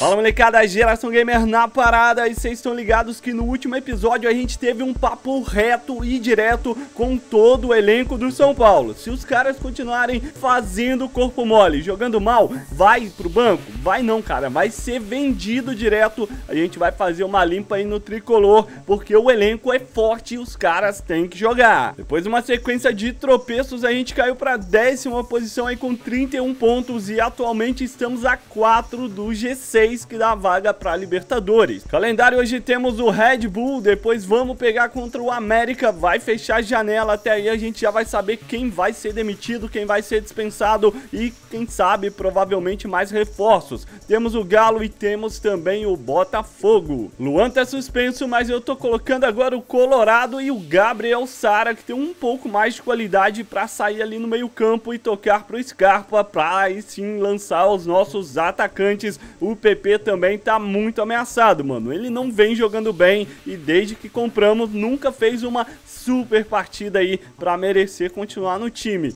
Fala molecada, Geração Gamer na parada, e vocês estão ligados que no último episódio a gente teve um papo reto e direto com todo o elenco do São Paulo. Se os caras continuarem fazendo corpo mole, jogando mal, vai pro banco? Vai não, cara, vai ser vendido direto. A gente vai fazer uma limpa aí no tricolor, porque o elenco é forte e os caras têm que jogar. Depois de uma sequência de tropeços, a gente caiu pra 10ª posição aí com 31 pontos e atualmente estamos a 4 do G6, que dá vaga para Libertadores. Calendário: hoje temos o Red Bull, depois vamos pegar contra o América, vai fechar a janela, até aí a gente já vai saber quem vai ser demitido, quem vai ser dispensado e quem sabe provavelmente mais reforços. Temos o Galo e temos também o Botafogo. Luan tá suspenso, mas eu tô colocando agora o Colorado e o Gabriel Sara, que tem um pouco mais de qualidade para sair ali no meio campo e tocar pro Scarpa, para aí sim lançar os nossos atacantes. O PP também tá muito ameaçado, mano. Ele não vem jogando bem e desde que compramos nunca fez uma super partida aí pra merecer continuar no time.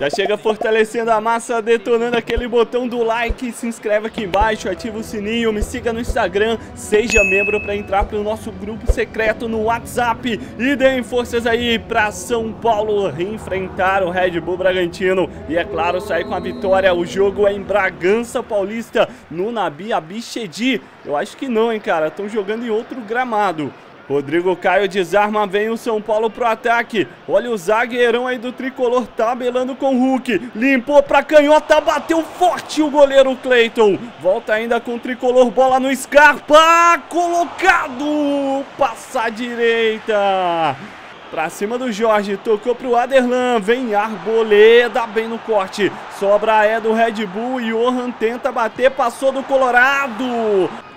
Já chega fortalecendo a massa, detonando aquele botão do like, se inscreve aqui embaixo, ativa o sininho, me siga no Instagram, seja membro para entrar pro nosso grupo secreto no WhatsApp e deem forças aí para São Paulo reenfrentar o Red Bull Bragantino e, é claro, sair com a vitória. O jogo é em Bragança Paulista, no Nabi Abichedi. Eu acho que não, hein, cara, estão jogando em outro gramado. Rodrigo Caio desarma, vem o São Paulo pro ataque. Olha o zagueirão aí do tricolor tabelando com o Hulk. Limpou pra canhota, bateu forte o goleiro Cleiton. Volta ainda com o tricolor, bola no Scarpa. Colocado, passa à direita. Pra cima do Jorge, tocou pro Aderlan, vem Arboleda, bem no corte. Sobra é do Red Bull, e Johan tenta bater, passou do Colorado.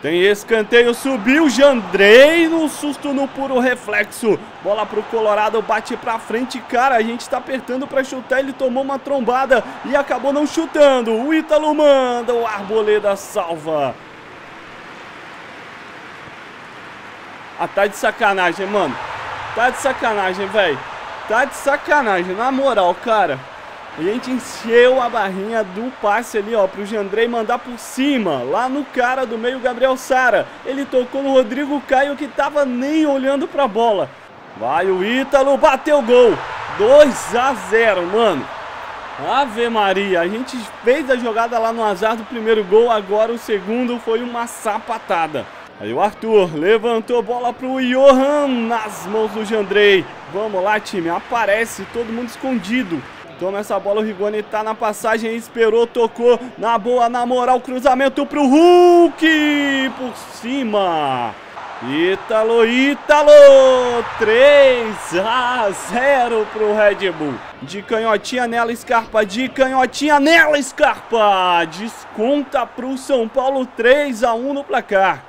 Tem escanteio, subiu, Jandrei no susto, no puro reflexo. Bola pro Colorado, bate pra frente, cara, a gente tá apertando pra chutar, ele tomou uma trombada e acabou não chutando. O Ítalo manda, o Arboleda salva. Ah, tá de sacanagem, mano. Tá de sacanagem, velho. Tá de sacanagem, na moral, cara. A gente encheu a barrinha do passe ali, ó, pro Jandrei mandar por cima, lá no cara do meio, Gabriel Sara. Ele tocou no Rodrigo Caio, que tava nem olhando pra bola. Vai o Ítalo, bateu gol. 2-0, mano. Ave Maria, a gente fez a jogada lá no azar do primeiro gol, agora o segundo foi uma sapatada. Aí o Arthur levantou bola pro Johan, nas mãos do Jandrei. Vamos lá, time, aparece, todo mundo escondido. Toma essa bola, o Rigoni tá na passagem, esperou, tocou, na boa, na moral, cruzamento pro Hulk, por cima. Ítalo, 3-0 pro Red Bull. De canhotinha nela, Scarpa, de canhotinha nela, Scarpa. Desconta pro São Paulo, 3-1 no placar.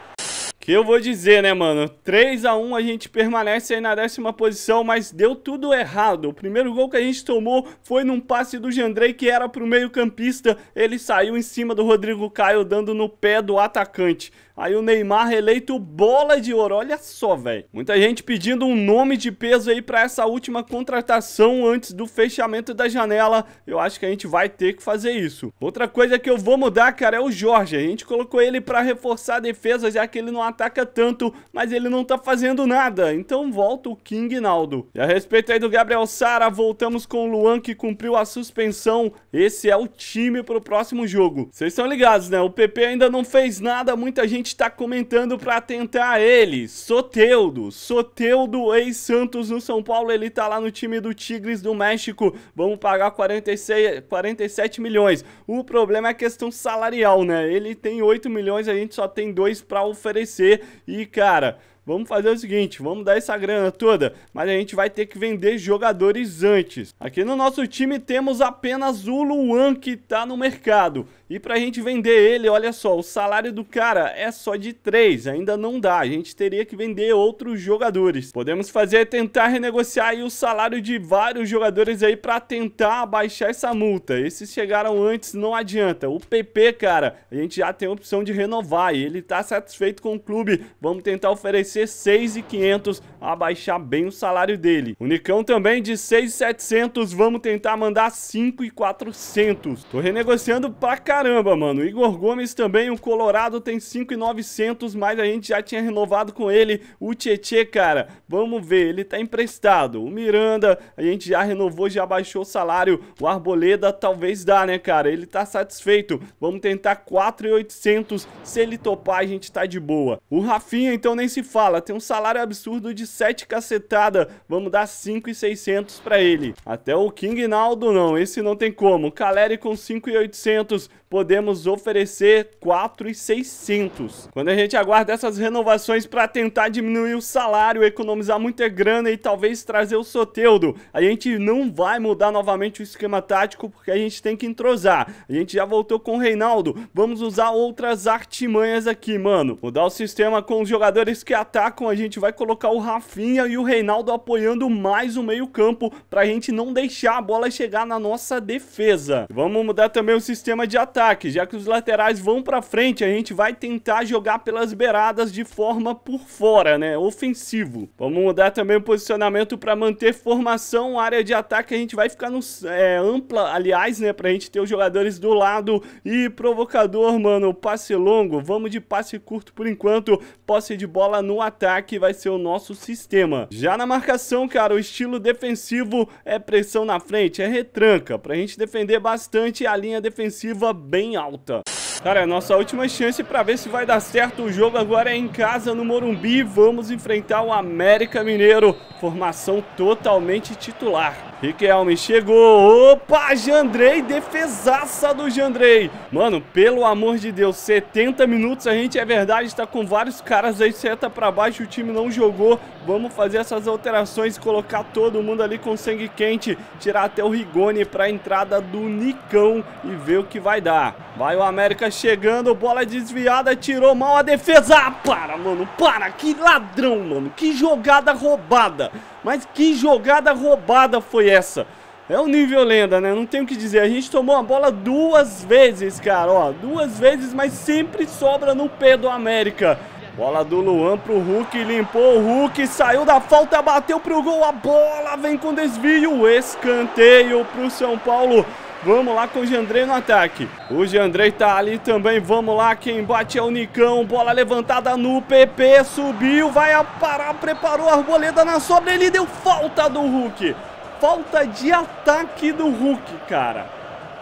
Que eu vou dizer, né, mano? 3-1, a gente permanece aí na 10ª posição, mas deu tudo errado. O primeiro gol que a gente tomou foi num passe do Jandrei, que era pro meio-campista. Ele saiu em cima do Rodrigo Caio, dando no pé do atacante. Aí o Neymar eleito bola de ouro, olha só, velho. Muita gente pedindo um nome de peso aí pra essa última contratação antes do fechamento da janela. Eu acho que a gente vai ter que fazer isso. Outra coisa que eu vou mudar, cara, é o Jorge. A gente colocou ele pra reforçar a defesa, já que ele não ataca tanto, mas ele não tá fazendo nada. Então volta o King Naldo. E a respeito aí do Gabriel Sara, voltamos com o Luan, que cumpriu a suspensão. Esse é o time pro próximo jogo. Vocês estão ligados, né? O PP ainda não fez nada, muita gente tá comentando pra tentar ele. Soteldo, ex-Santos no São Paulo, ele tá lá no time do Tigres do México, vamos pagar 47 milhões. O problema é a questão salarial, né? Ele tem 8 milhões, a gente só tem 2 pra oferecer e, cara, vamos fazer o seguinte, vamos dar essa grana toda, mas a gente vai ter que vender jogadores antes. Aqui no nosso time temos apenas o Luan, que tá no mercado. E pra gente vender ele, olha só, o salário do cara é só de 3, ainda não dá. A gente teria que vender outros jogadores. Podemos fazer, tentar renegociar aí o salário de vários jogadores aí pra tentar abaixar essa multa. Esses chegaram antes, não adianta. O PP, cara, a gente já tem a opção de renovar e ele tá satisfeito com o clube. Vamos tentar oferecer oferecer 6.500, abaixar bem o salário dele. O Nicão também de 6.700, vamos tentar mandar 5.400. Tô renegociando pra caramba, mano. Igor Gomes também, o Colorado tem 5.900, mas a gente já tinha renovado com ele. O Tietê, cara, vamos ver, ele tá emprestado. O Miranda, a gente já renovou, já baixou o salário. O Arboleda talvez dá, né, cara? Ele tá satisfeito. Vamos tentar 4.800, se ele topar a gente tá de boa. O Rafinha, então, nem se fala, tem um salário absurdo de 7 cacetada, vamos dar 5.600 pra ele. Até o King Naldo não, esse não tem como. Caleri com 5.800, podemos oferecer 4.600. Quando a gente aguarda essas renovações pra tentar diminuir o salário, economizar muita grana e talvez trazer o Soteldo, a gente não vai mudar novamente o esquema tático, porque a gente tem que entrosar. A gente já voltou com o Reinaldo, vamos usar outras artimanhas aqui, mano. Mudar o sistema com os jogadores que atacam, a gente vai colocar o Rafinha e o Reinaldo apoiando mais o meio campo, pra gente não deixar a bola chegar na nossa defesa. Vamos mudar também o sistema de ataque, já que os laterais vão pra frente, a gente vai tentar jogar pelas beiradas de forma por fora, né, ofensivo. Vamos mudar também o posicionamento pra manter formação, área de ataque a gente vai ficar no ampla, aliás, né, pra gente ter os jogadores do lado e provocador, mano, passe longo, vamos de passe curto por enquanto, posse de bola no ataque vai ser o nosso sistema. Já na marcação, cara, o estilo defensivo é pressão na frente, é retranca, pra gente defender bastante a linha defensiva bem alta. Cara, é a nossa última chance pra ver se vai dar certo. O jogo agora é em casa, no Morumbi. Vamos enfrentar o América Mineiro. Formação totalmente titular. Riquelme chegou. Opa, Jandrei. Defesaça do Jandrei. Mano, pelo amor de Deus, 70 minutos. A gente, é verdade, tá com vários caras aí, seta pra baixo. O time não jogou. Vamos fazer essas alterações, colocar todo mundo ali com sangue quente. Tirar até o Rigoni pra entrada do Nicão e ver o que vai dar. Vai o América chegando, bola desviada, tirou mal a defesa. Ah, para, mano, para, que ladrão, mano, que jogada roubada. Mas que jogada roubada foi essa? É o nível lenda, né? Não tem o que dizer. A gente tomou a bola duas vezes, cara, ó, duas vezes, mas sempre sobra no pé do América. Bola do Luan pro Hulk, limpou o Hulk, saiu da falta, bateu pro gol, a bola vem com desvio, escanteio pro São Paulo. Vamos lá com o Jandrei no ataque. O Jandrei tá ali também, vamos lá. Quem bate é o Nicão, bola levantada no PP, subiu, vai aparar, preparou a Arboleda na sobra, ele deu falta do Hulk. Falta de ataque do Hulk, cara.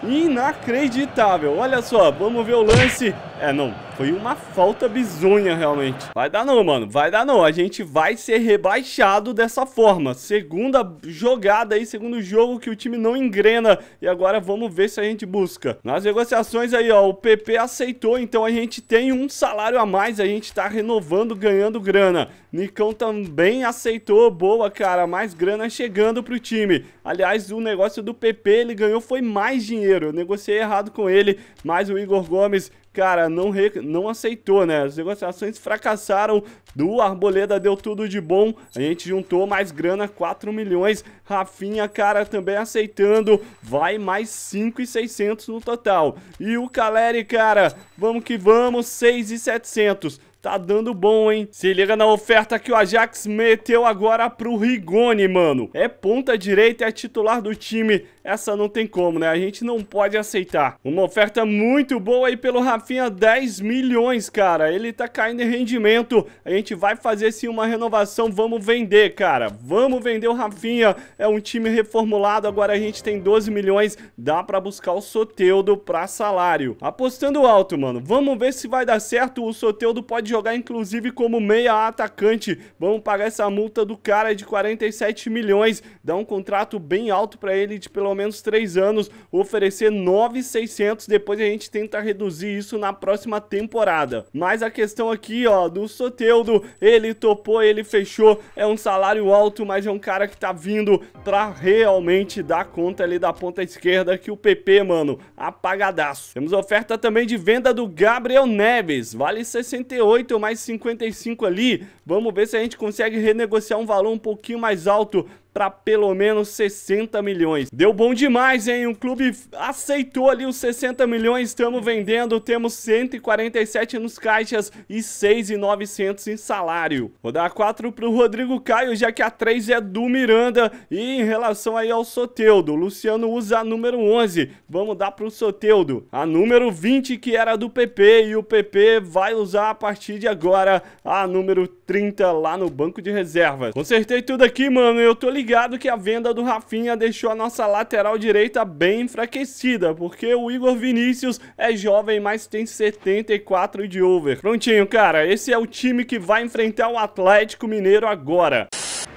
Inacreditável, olha só, vamos ver o lance. É, não, foi uma falta bizonha realmente. Vai dar não, mano, vai dar não. A gente vai ser rebaixado dessa forma. Segunda jogada aí, segundo jogo que o time não engrena. E agora vamos ver se a gente busca. Nas negociações aí, ó, o PP aceitou. Então a gente tem um salário a mais. A gente tá renovando, ganhando grana. Nicão também aceitou. Boa, cara, mais grana chegando pro time. Aliás, o negócio do PP, ele ganhou foi mais dinheiro. Eu negociei errado com ele, mas o Igor Gomes... Cara, não aceitou, né? As negociações fracassaram. Do Arboleda deu tudo de bom. A gente juntou mais grana, 4 milhões. Rafinha, cara, também aceitando. Vai mais 5.600 no total. E o Caleri, cara, vamos que vamos, 6.700. Tá dando bom, hein? Se liga na oferta que o Ajax meteu agora pro Rigoni, mano. É ponta direita, é titular do time. Essa não tem como, né? A gente não pode aceitar. Uma oferta muito boa aí pelo Rafinha, 10 milhões, cara. Ele tá caindo em rendimento. A gente vai fazer sim uma renovação. Vamos vender, cara. Vamos vender o Rafinha. É um time reformulado. Agora a gente tem 12 milhões. Dá pra buscar o Soteldo pra salário. Apostando alto, mano. Vamos ver se vai dar certo. O Soteldo pode jogar inclusive como meia atacante. Vamos pagar essa multa do cara de 47 milhões, dar um contrato bem alto pra ele de pelo menos 3 anos, oferecer 9.600, depois a gente tenta reduzir isso na próxima temporada. Mas a questão aqui, ó, do Soteldo, ele topou, ele fechou, é um salário alto, mas é um cara que tá vindo pra realmente dar conta ali da ponta esquerda, que o PP, mano, apagadaço. Temos oferta também de venda do Gabriel Neves, vale 68 mais 55 ali. Vamos ver se a gente consegue renegociar um valor um pouquinho mais alto para pelo menos 60 milhões. Deu bom demais, hein? O clube aceitou ali os 60 milhões, estamos vendendo, temos 147 nos caixas e 6.900 em salário. Vou dar 4 pro Rodrigo Caio, já que a 3 é do Miranda. E em relação aí ao Soteldo, o Luciano usa a número 11, vamos dar pro Soteldo a número 20, que era do PP, e o PP vai usar a partir de agora a número 30 lá no banco de reservas. Consertei tudo aqui, mano, eu tô ligado que a venda do Rafinha deixou a nossa lateral direita bem enfraquecida, porque o Igor Vinícius é jovem, mas tem 74 de over. Prontinho, cara, esse é o time que vai enfrentar o Atlético Mineiro agora.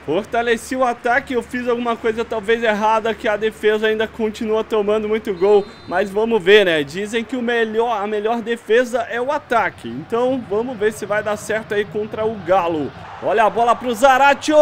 Fortaleci o ataque, eu fiz alguma coisa talvez errada, que a defesa ainda continua tomando muito gol, mas vamos ver, né? Dizem que a melhor defesa é o ataque, então vamos ver se vai dar certo aí contra o Galo. Olha a bola pro Zaratio,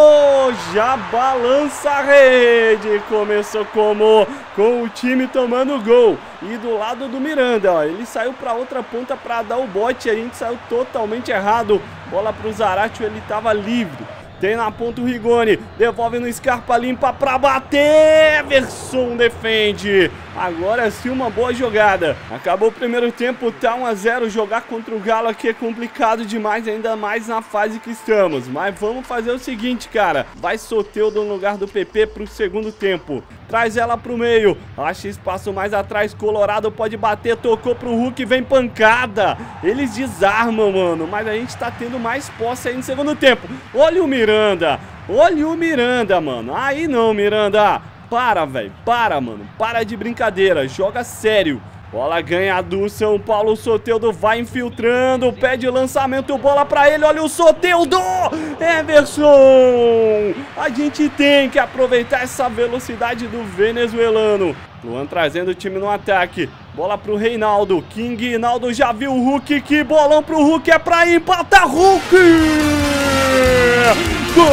já balança a rede, começou com o time tomando gol. E do lado do Miranda, ó, ele saiu para outra ponta para dar o bote, a gente saiu totalmente errado. Bola pro Zaratio, ele tava livre. Tem na ponta o Rigoni, devolve no Scarpa, limpa pra bater, Everson defende. Agora sim uma boa jogada. Acabou o primeiro tempo, tá 1 a 0, jogar contra o Galo aqui é complicado demais, ainda mais na fase que estamos. Mas vamos fazer o seguinte, cara, vai Soteldo no lugar do PP pro segundo tempo. Traz ela pro meio, acha espaço mais atrás, Colorado pode bater, tocou pro Hulk, vem pancada. Eles desarmam, mano, mas a gente tá tendo mais posse aí no segundo tempo. Olha o Miranda, olha o Miranda, mano. Aí não, Miranda, para, velho, para, mano, para de brincadeira, joga sério. Bola ganha do São Paulo, o Soteldo vai infiltrando, pede lançamento, bola pra ele, olha o Soteldo! Everson! A gente tem que aproveitar essa velocidade do venezuelano. Luan trazendo o time no ataque, bola pro Reinaldo, King, Naldo já viu o Hulk, que bolão pro Hulk, é pra empatar, Hulk! Gol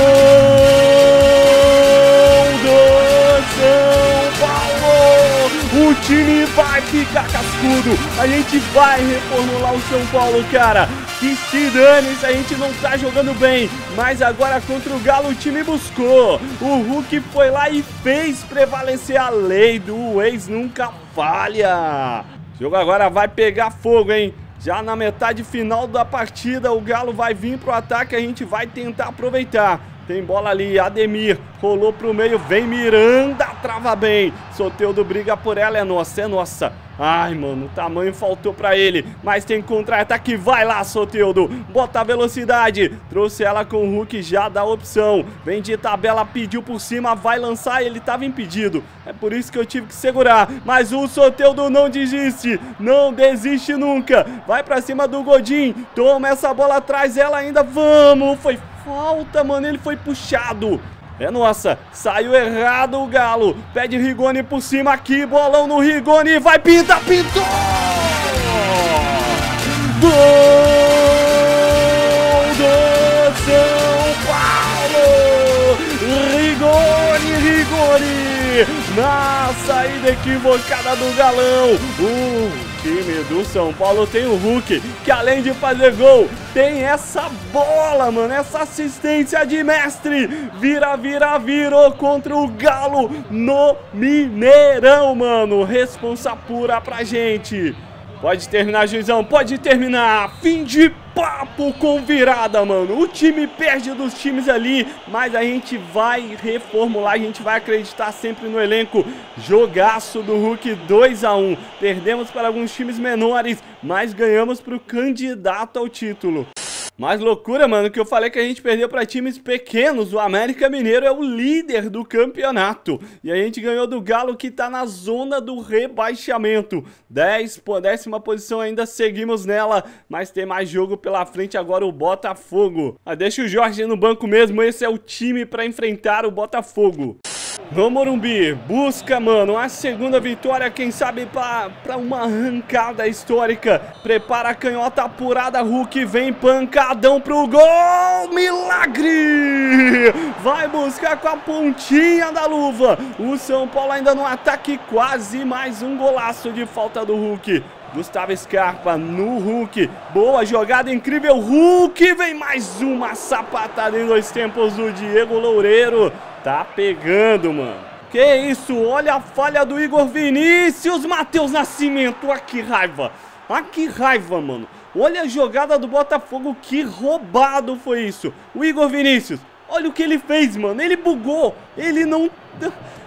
do São Paulo! O time vai ficar cascudo, a gente vai reformular o São Paulo, cara. Que se dane se a gente não tá jogando bem, mas agora contra o Galo o time buscou. O Hulk foi lá e fez prevalecer a lei do ex nunca falha. O jogo agora vai pegar fogo, hein? Já na metade final da partida, o Galo vai vir pro ataque, a gente vai tentar aproveitar. Tem bola ali, Ademir, rolou pro meio, vem Miranda, trava bem. Soteldo briga por ela, é nossa, é nossa. Ai, mano, o tamanho faltou pra ele, mas tem contra-ataque, vai lá, Soteldo, bota a velocidade. Trouxe ela com o Hulk, já dá opção. Vem de tabela, pediu por cima, vai lançar, ele tava impedido. É por isso que eu tive que segurar, mas o Soteldo não desiste, não desiste nunca. Vai pra cima do Godin, toma essa bola atrás, ela ainda, vamos, foi falta, mano, ele foi puxado. É nossa, saiu errado o Galo, pede Rigoni por cima aqui, bolão no Rigoni, vai pinta, pintou! Gol do São Paulo! Rigoni, na saída equivocada do Galão, o time do São Paulo tem o Hulk, que além de fazer gol, tem essa bola, mano, essa assistência de mestre, virou contra o Galo no Mineirão, mano, responsa pura pra gente. Pode terminar, juizão, pode terminar, fim de papo com virada, mano. O time perde dos times ali, mas a gente vai reformular, a gente vai acreditar sempre no elenco. Jogaço do Hulk, 2 a 1, perdemos para alguns times menores, mas ganhamos para o candidato ao título. Mas loucura, mano, que eu falei que a gente perdeu para times pequenos. O América Mineiro é o líder do campeonato. E a gente ganhou do Galo, que tá na zona do rebaixamento. 10ª posição, ainda seguimos nela. Mas tem mais jogo pela frente agora, o Botafogo. Ah, deixa o Jorge no banco mesmo, esse é o time para enfrentar o Botafogo. No Morumbi, busca, mano, a segunda vitória, quem sabe pra uma arrancada histórica. Prepara a canhota apurada, Hulk vem pancadão pro gol, milagre! Vai buscar com a pontinha da luva, o São Paulo ainda no ataque, quase mais um golaço de falta do Hulk. Gustavo Scarpa no Hulk, boa jogada, incrível, Hulk, vem mais uma sapatada em 2 tempos do Diego Loureiro. Tá pegando, mano. Que isso, olha a falha do Igor Vinícius, Matheus Nascimento. Ah, que raiva. Ah, que raiva, mano. Olha a jogada do Botafogo, que roubado foi isso. O Igor Vinícius, olha o que ele fez, mano. Ele bugou, ele não...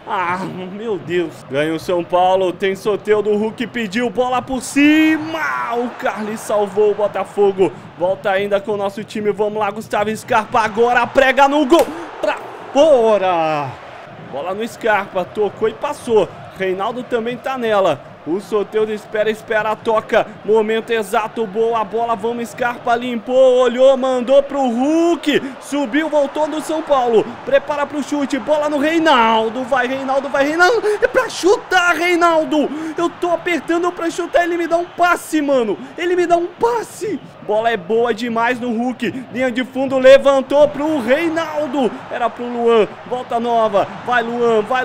Ah, meu Deus. Ganha o São Paulo, tem Soteldo, o Hulk pediu bola por cima. O Carly salvou o Botafogo. Volta ainda com o nosso time, vamos lá, Gustavo Scarpa agora, prega no gol. Pra fora. Bola no Scarpa, tocou e passou. Reinaldo também tá nela. O Soteldo espera, toca. Momento exato, boa bola. Vamos, Scarpa, limpou, olhou, mandou pro Hulk. Subiu, voltou do São Paulo. Prepara pro chute, bola no Reinaldo. Vai, Reinaldo, vai, Reinaldo. É pra chutar, Reinaldo. Eu tô apertando pra chutar, ele me dá um passe, mano. Ele me dá um passe. Bola é boa demais no Hulk. Linha de fundo, levantou pro Reinaldo. Era pro Luan, volta nova. Vai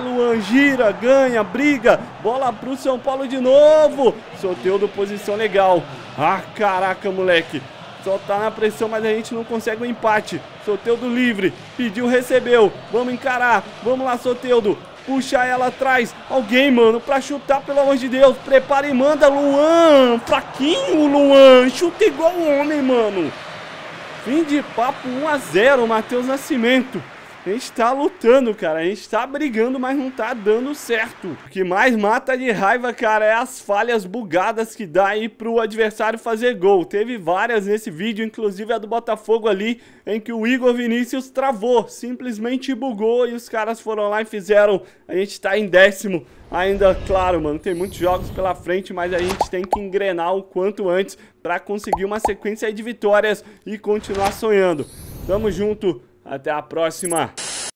Luan, gira, ganha, briga. Bola pro São Paulo de novo, Soteldo, posição legal. Ah, caraca, moleque. Só tá na pressão, mas a gente não consegue o empate. Soteldo livre, pediu, recebeu. Vamos encarar, vamos lá, Soteldo. Puxa ela atrás, alguém, mano, pra chutar, pelo amor de Deus. Prepara e manda, Luan. Fraquinho, Luan, chuta igual o homem, mano. Fim de papo, 1 a 0, Matheus Nascimento. A gente tá lutando, cara, a gente tá brigando, mas não tá dando certo. O que mais mata de raiva, cara, é as falhas bugadas que dá aí pro adversário fazer gol. Teve várias nesse vídeo, inclusive a do Botafogo ali, em que o Igor Vinícius travou, simplesmente bugou e os caras foram lá e fizeram. A gente tá em 10º. Ainda, claro, mano, tem muitos jogos pela frente, mas a gente tem que engrenar o quanto antes pra conseguir uma sequência de vitórias e continuar sonhando. Tamo junto. Até a próxima!